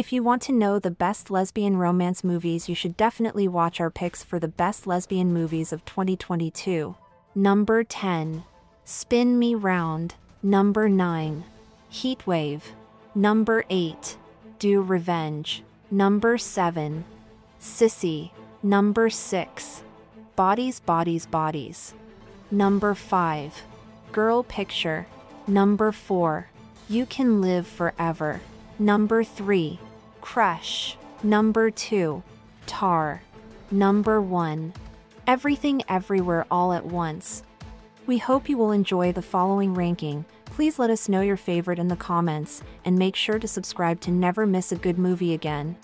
If you want to know the best lesbian romance movies, you should definitely watch our picks for the best lesbian movies of 2022. Number 10. Spin Me Round. Number 9. Heatwave. Number 8. Do Revenge. Number 7. Sissy. Number 6. Bodies Bodies Bodies. Number 5. Girl Picture. Number 4. You Can Live Forever. Number 3. Crush. Number 2. Tár. Number 1. Everything Everywhere All at Once. We hope you will enjoy the following ranking. Please let us know your favorite in the comments, and make sure to subscribe to never miss a good movie again.